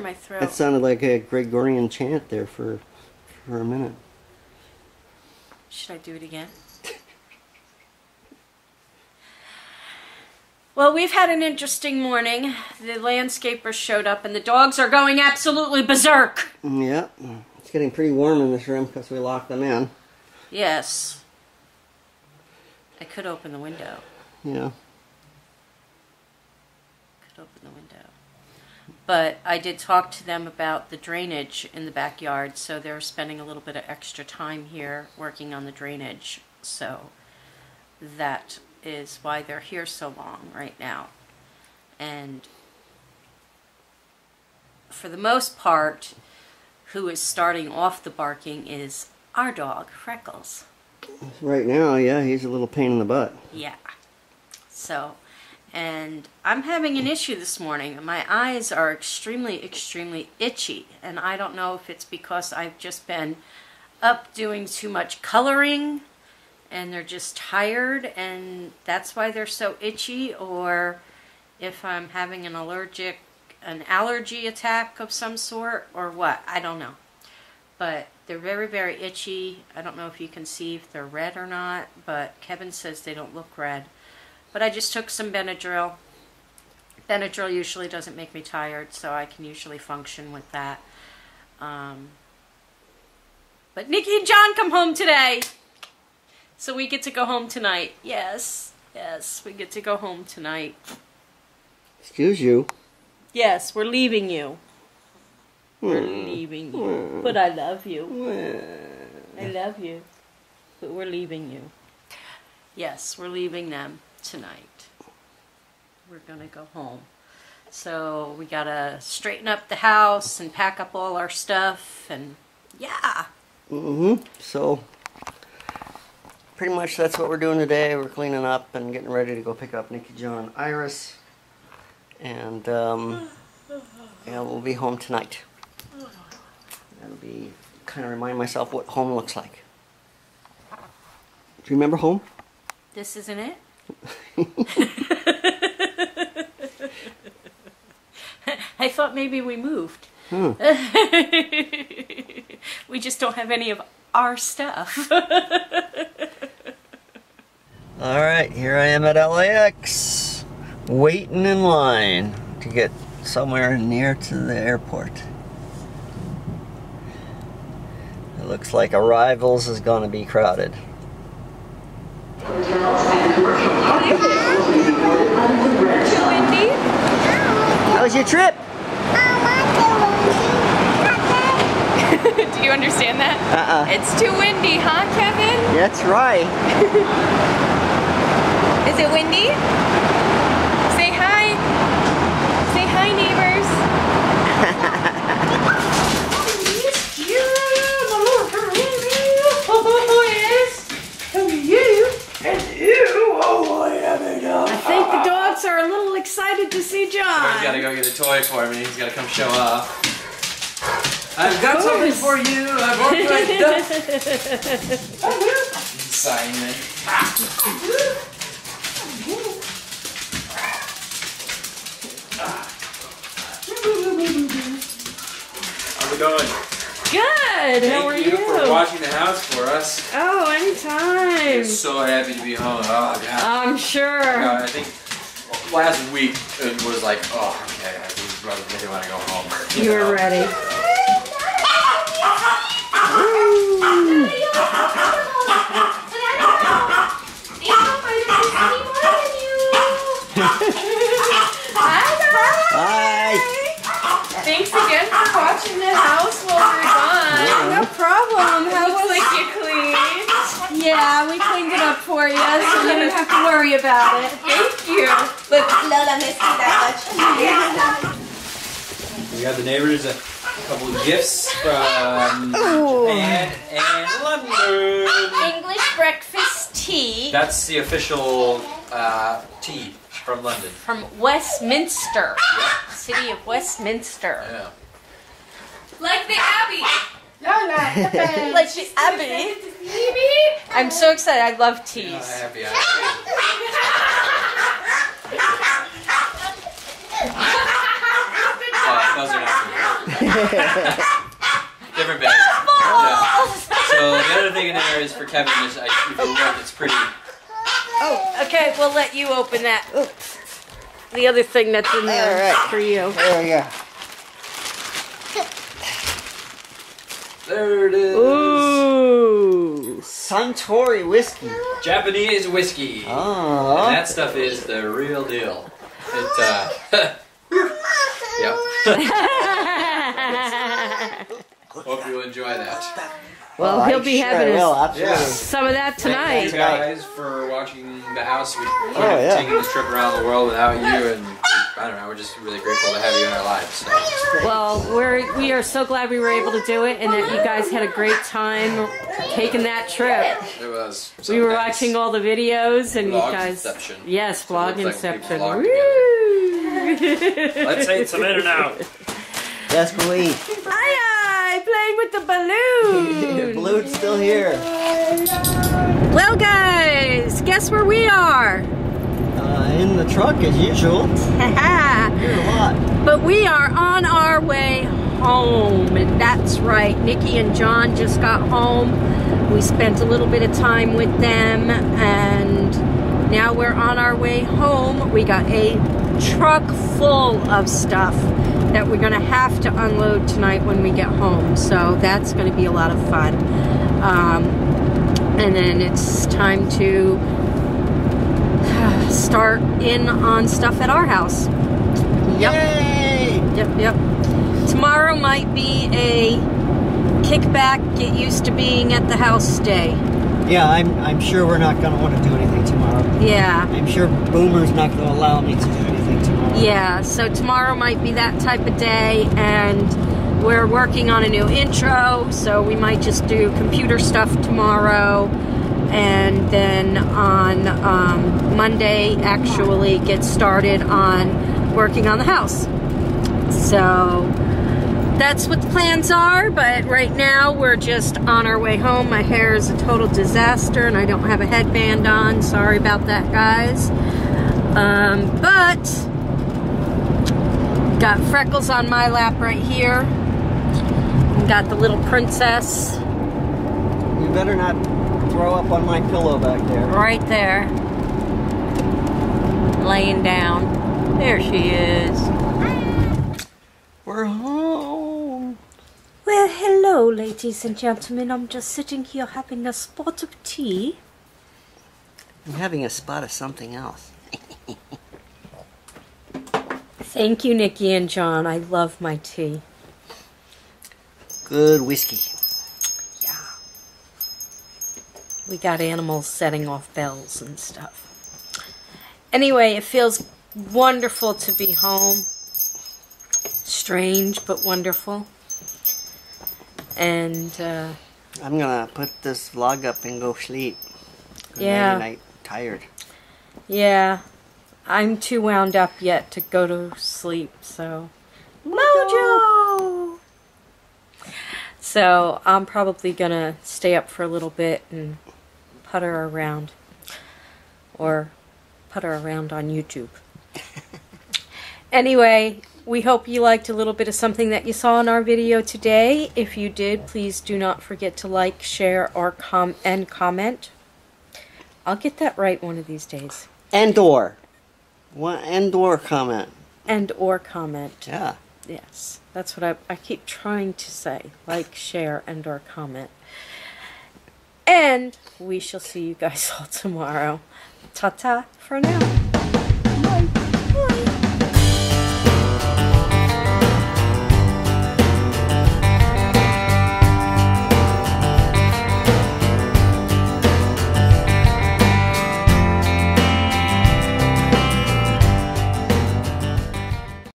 in my throat. That sounded like a Gregorian chant there for a minute. Should I do it again? Well, we've had an interesting morning. The landscaper showed up and the dogs are going absolutely berserk. Yeah. It's getting pretty warm in this room because we locked them in. Yes. I could open the window. Yeah. Could open the window. But I did talk to them about the drainage in the backyard, so they're spending a little bit of extra time here working on the drainage. So that is why they're here so long right now. And for the most part, who is starting off the barking is our dog, Freckles. Right now, yeah, he's a little pain in the butt. Yeah. So, and I'm having an issue this morning. My eyes are extremely, extremely itchy, and I don't know if it's because I've just been up doing too much coloring, and they're just tired, and that's why they're so itchy, or if I'm having an allergy attack of some sort, or what. I don't know. But they're very, very itchy. I don't know if you can see if they're red or not, but Kevin says they don't look red. But I just took some Benadryl. Benadryl usually doesn't make me tired, so I can usually function with that. But Nikki and John come home today! So we get to go home tonight. Yes, yes, we get to go home tonight. Excuse you. Yes, we're leaving you. We're leaving you. But I love you. I love you. But we're leaving you. Yes, we're leaving them tonight. We're going to go home. So we got to straighten up the house and pack up all our stuff. And yeah. Mm-hmm. So pretty much that's what we're doing today. We're cleaning up and getting ready to go pick up Nikki, John, Iris, and yeah, we'll be home tonight. That'll be kind of remind myself what home looks like. Do you remember home? This isn't it. I thought maybe we moved. Hmm. We just don't have any of our stuff. Alright, here I am at LAX, waiting in line to get somewhere near to the airport. It looks like arrivals is going to be crowded. How was your trip? Do you understand that? Uh-uh. It's too windy, huh, Kevin? That's right. Is it windy? Say hi. Say hi, neighbors. I think the dogs are a little excited to see John. I've got to go get a toy for him, and he's got to come show off. I've got something for you. I've already done. Simon. How's it going? Good. How are you? Thank you for watching the house for us. Oh, anytime. I'm so happy to be home. Oh, God. I'm sure. God, I think last week it was like, oh, okay, I really want to go home. You were ready. Thanks again for watching the house while we're gone. Yeah. No problem. How was like you cleaned? Yeah, we cleaned it up for you, so you don't have to worry about it. Thank you. But Lola missed you that much. Yeah. We got the neighbors a couple of gifts from Japan and London. English breakfast tea. That's the official tea. From London. From Westminster. Yeah. City of Westminster. Yeah. Like the Abbey. Lola. Like the Abbey. I'm so excited. I love teas. Those are not Different bags. Yeah. So the other thing in there is for Kevin is if you look, it's pretty. Oh, okay. We'll let you open that. Oops. The other thing that's in there for you. There we go. There it is. Ooh, Suntory whiskey. Japanese whiskey. Oh. And that stuff is the real deal. It, Hope you'll enjoy that. Well, he'll be having some of that tonight. Thank you guys for watching the house. We are taking this trip around the world without you, and I don't know, we're just really grateful to have you in our lives. So. Well, we are so glad we were able to do it, and that you guys had a great time taking that trip. It was. So we were watching all the videos, and vlog you guys. Inception. Yes, vlog inception. Like let's eat some in and out. Yes, please. Aye, aye, playing with the balloon. The balloon's still here. Well, guys, guess where we are? In the truck, as usual. But we are on our way home, and that's right. Nikki and John just got home. We spent a little bit of time with them, and now we're on our way home. We got a truck full of stuff that we're gonna have to unload tonight when we get home, so that's gonna be a lot of fun. And then it's time to start in on stuff at our house. Yep. Yay! Yep, yep. Tomorrow might be a kickback, get used to being at the house day. Yeah, I'm sure we're not gonna want to do anything tomorrow. Yeah. I'm sure Boomer's not gonna allow me to do anything tomorrow. Yeah, so tomorrow might be that type of day, and we're working on a new intro, so we might just do computer stuff tomorrow. And then on Monday, actually get started on working on the house. So that's what the plans are, but right now we're just on our way home. My hair is a total disaster, and I don't have a headband on. Sorry about that, guys. But got Freckles on my lap right here. Got the little princess. You better not throw up on my pillow back there. Right there. Laying down. There she is. We're home. Well, hello, ladies and gentlemen. I'm just sitting here having a spot of tea. I'm having a spot of something else. Thank you, Nikki and John. I love my tea. Good whiskey. We got animals setting off bells and stuff. Anyway, it feels wonderful to be home. Strange, but wonderful. And I'm gonna put this vlog up and go sleep. Yeah. I'm tired. Yeah. I'm too wound up yet to go to sleep, so. Mojo! So I'm probably gonna stay up for a little bit and putter around, or putter around on YouTube. Anyway, we hope you liked a little bit of something that you saw in our video today. If you did, please do not forget to like, share, or comment. I'll get that right one of these days. And or comment. And or comment. Yeah. Yes, that's what I keep trying to say. Like, share, and or comment. And we shall see you guys all tomorrow. Ta-ta for now.